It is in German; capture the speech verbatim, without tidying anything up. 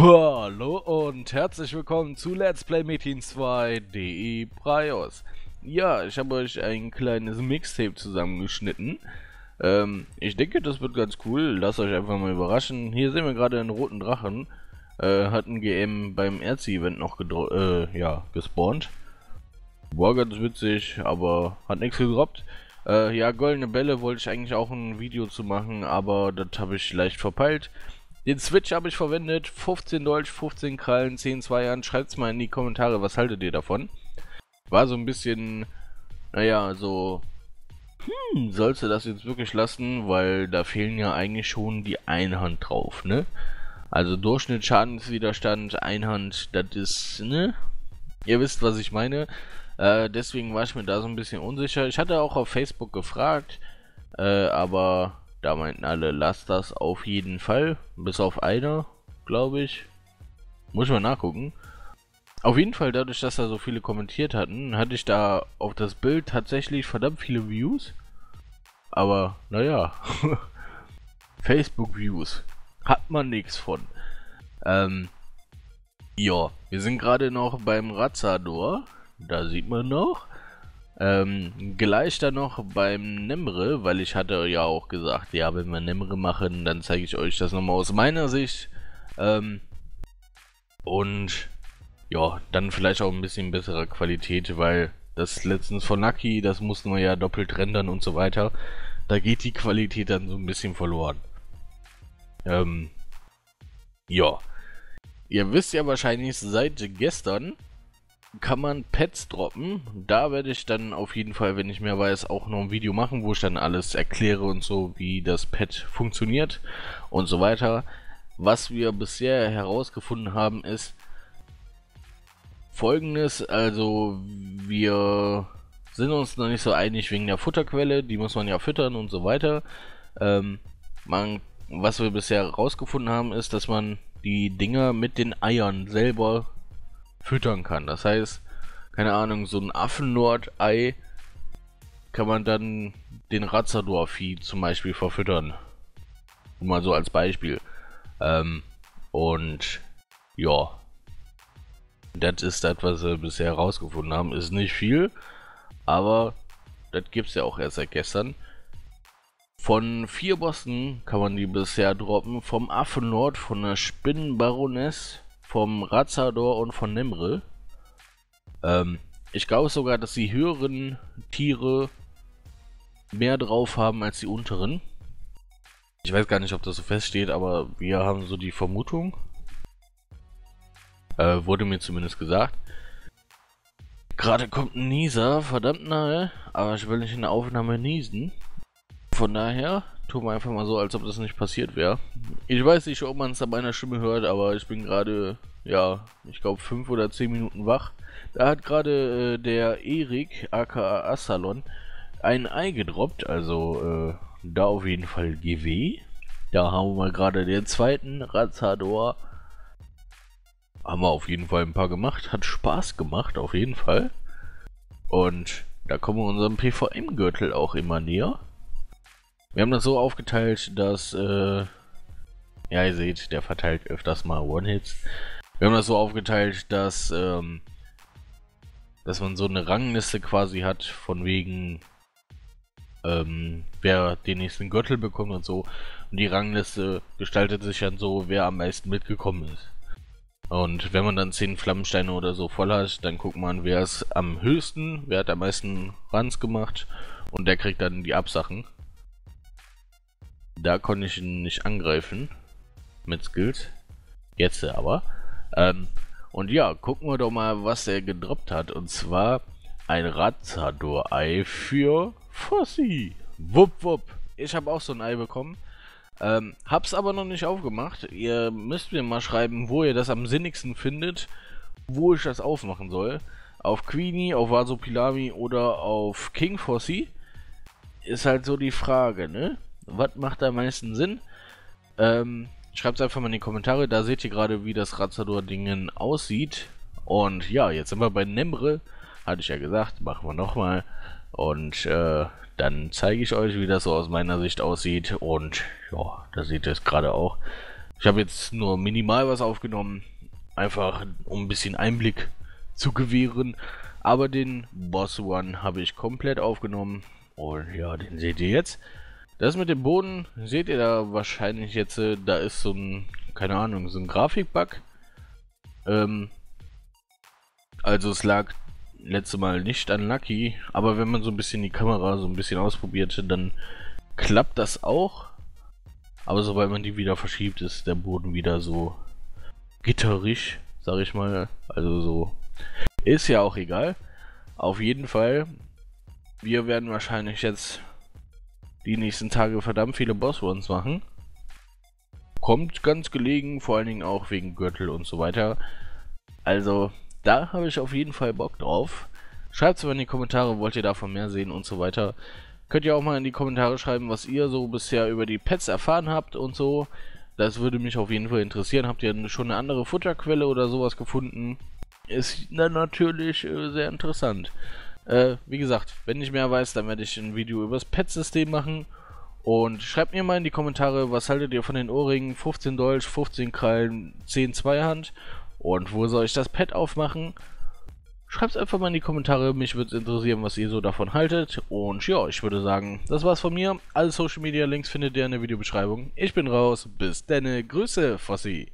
Hallo und herzlich willkommen zu Let's Play Metin zwei punkt de Praios. Ja, ich habe euch ein kleines Mixtape zusammengeschnitten. Ähm, ich denke, das wird ganz cool. Lasst euch einfach mal überraschen. Hier sehen wir gerade einen roten Drachen. Äh, hat ein G M beim Erzi-Event noch äh, ja, gespawnt. War ganz witzig, aber hat nichts gedroppt. Äh, ja, goldene Bälle wollte ich eigentlich auch ein Video zu machen, aber das habe ich leicht verpeilt. Den Switch habe ich verwendet, fünfzehn Dolch, fünfzehn Krallen, zehn Zweiern. Schreibt es mal in die Kommentare, was haltet ihr davon? War so ein bisschen, naja, so, hm, sollst du das jetzt wirklich lassen? Weil da fehlen ja eigentlich schon die Einhand drauf, ne? Also Durchschnitt, Schadenswiderstand, Einhand, das ist, ne? Ihr wisst, was ich meine. Äh, deswegen war ich mir da so ein bisschen unsicher. Ich hatte auch auf Facebook gefragt, äh, aber... Da meinten alle, lasst das auf jeden Fall. Bis auf einer, glaube ich. Muss ich mal nachgucken. Auf jeden Fall, dadurch, dass da so viele kommentiert hatten, hatte ich da auf das Bild tatsächlich verdammt viele Views. Aber, naja. Facebook-Views. Hat man nichts von. Ähm, ja, wir sind gerade noch beim Razador. Da sieht man noch. Ähm, gleich dann noch beim Nemere, weil ich hatte ja auch gesagt, ja, wenn wir Nemere machen, dann zeige ich euch das nochmal aus meiner Sicht. Ähm, und ja, dann vielleicht auch ein bisschen bessere Qualität, weil das letztens von Naki, das mussten wir ja doppelt rendern und so weiter. Da geht die Qualität dann so ein bisschen verloren. Ähm, ja. Ihr wisst ja wahrscheinlich seit gestern, kann man Pets droppen. Da werde ich dann auf jeden Fall, wenn ich mehr weiß, auch noch ein Video machen, wo ich dann alles erkläre und so, wie das Pet funktioniert und so weiter. Was wir bisher herausgefunden haben, ist Folgendes. Also wir sind uns noch nicht so einig wegen der Futterquelle. Die muss man ja füttern und so weiter. Ähm, man, was wir bisher herausgefunden haben, ist, dass man die Dinger mit den Eiern selber füttern kann. Das heißt, keine Ahnung, so ein Affenlord-Ei kann man dann den Razador-Vieh zum Beispiel verfüttern. Mal so als Beispiel. Ähm, und ja, das ist das, was wir bisher herausgefunden haben. Ist nicht viel, aber das gibt es ja auch erst seit gestern. Von vier Bossen kann man die bisher droppen. Vom Affenlord, von der Spinnenbaroness, vom Razador und von Nemere. Ähm, ich glaube sogar, dass die höheren Tiere mehr drauf haben als die unteren. Ich weiß gar nicht, ob das so feststeht, aber wir haben so die Vermutung. Äh, wurde mir zumindest gesagt. Gerade kommt ein Nieser, verdammt nahe, aber ich will nicht in der Aufnahme niesen. Von daher tun wir einfach mal so, als ob das nicht passiert wäre. Ich weiß nicht, ob man es an meiner Stimme hört, aber ich bin gerade, ja, ich glaube fünf oder zehn Minuten wach. Da hat gerade äh, der Erik, aka Asalon, ein Ei gedroppt, also äh, da auf jeden Fall G W. Da haben wir gerade den zweiten Razador. Haben wir auf jeden Fall ein paar gemacht, hat Spaß gemacht, auf jeden Fall. Und da kommen wir unserem P V M-Gürtel auch immer näher. Wir haben das so aufgeteilt, dass, äh, ja, ihr seht, der verteilt öfters mal One-Hits. Wir haben das so aufgeteilt, dass, ähm, dass man so eine Rangliste quasi hat, von wegen, ähm, wer den nächsten Gürtel bekommt und so. Und die Rangliste gestaltet sich dann so, wer am meisten mitgekommen ist. Und wenn man dann zehn Flammensteine oder so voll hat, dann guckt man, wer ist am höchsten, wer hat am meisten Runs gemacht. Und der kriegt dann die Absachen. Da konnte ich ihn nicht angreifen mit Skills, jetzt aber. Ähm, und ja, gucken wir doch mal, was er gedroppt hat. Und zwar ein Razador-Ei für Fossi. Wupp, wupp. Ich habe auch so ein Ei bekommen. Ähm, hab's aber noch nicht aufgemacht. Ihr müsst mir mal schreiben, wo ihr das am sinnigsten findet, wo ich das aufmachen soll. Auf Queenie, auf Vasopilami oder auf KingVossi. Ist halt so die Frage, ne? Was macht am meisten Sinn? Ähm, schreibt es einfach mal in die Kommentare. Da seht ihr gerade, wie das Razador-Dingen aussieht. Und ja, jetzt sind wir bei Nemere. Hatte ich ja gesagt, machen wir nochmal. Und äh, dann zeige ich euch, wie das so aus meiner Sicht aussieht. Und ja, da seht ihr es gerade auch. Ich habe jetzt nur minimal was aufgenommen, einfach um ein bisschen Einblick zu gewähren, aber den Boss One habe ich komplett aufgenommen und ja, den seht ihr jetzt. Das mit dem Boden seht ihr da wahrscheinlich jetzt, da ist so ein, keine Ahnung, so ein Grafikbug. Ähm, also es lag letztes Mal nicht an Naki, aber wenn man so ein bisschen die Kamera so ein bisschen ausprobierte, dann klappt das auch. Aber sobald man die wieder verschiebt, ist der Boden wieder so gitterig, sag ich mal. Also so, ist ja auch egal. Auf jeden Fall, wir werden wahrscheinlich jetzt die nächsten Tage verdammt viele Boss-Ones machen. Kommt ganz gelegen, vor allen Dingen auch wegen Gürtel und so weiter. Also da habe ich auf jeden Fall Bock drauf. Schreibt es mal in die Kommentare, wollt ihr davon mehr sehen und so weiter. Könnt ihr auch mal in die Kommentare schreiben, was ihr so bisher über die Pets erfahren habt und so. Das würde mich auf jeden Fall interessieren. Habt ihr schon eine andere Futterquelle oder sowas gefunden? Ist dann natürlich äh, sehr interessant. Äh, wie gesagt, wenn ich mehr weiß, dann werde ich ein Video über das Pet-System machen. Und schreibt mir mal in die Kommentare, was haltet ihr von den Ohrringen? fünfzehn Dolch, fünfzehn Krallen, zehn Zweihand. Und wo soll ich das Pet aufmachen? Schreibt es einfach mal in die Kommentare, mich würde es interessieren, was ihr so davon haltet. Und ja, ich würde sagen, das war's von mir. Alle Social Media Links findet ihr in der Videobeschreibung. Ich bin raus, bis denne, Grüße, Vossi.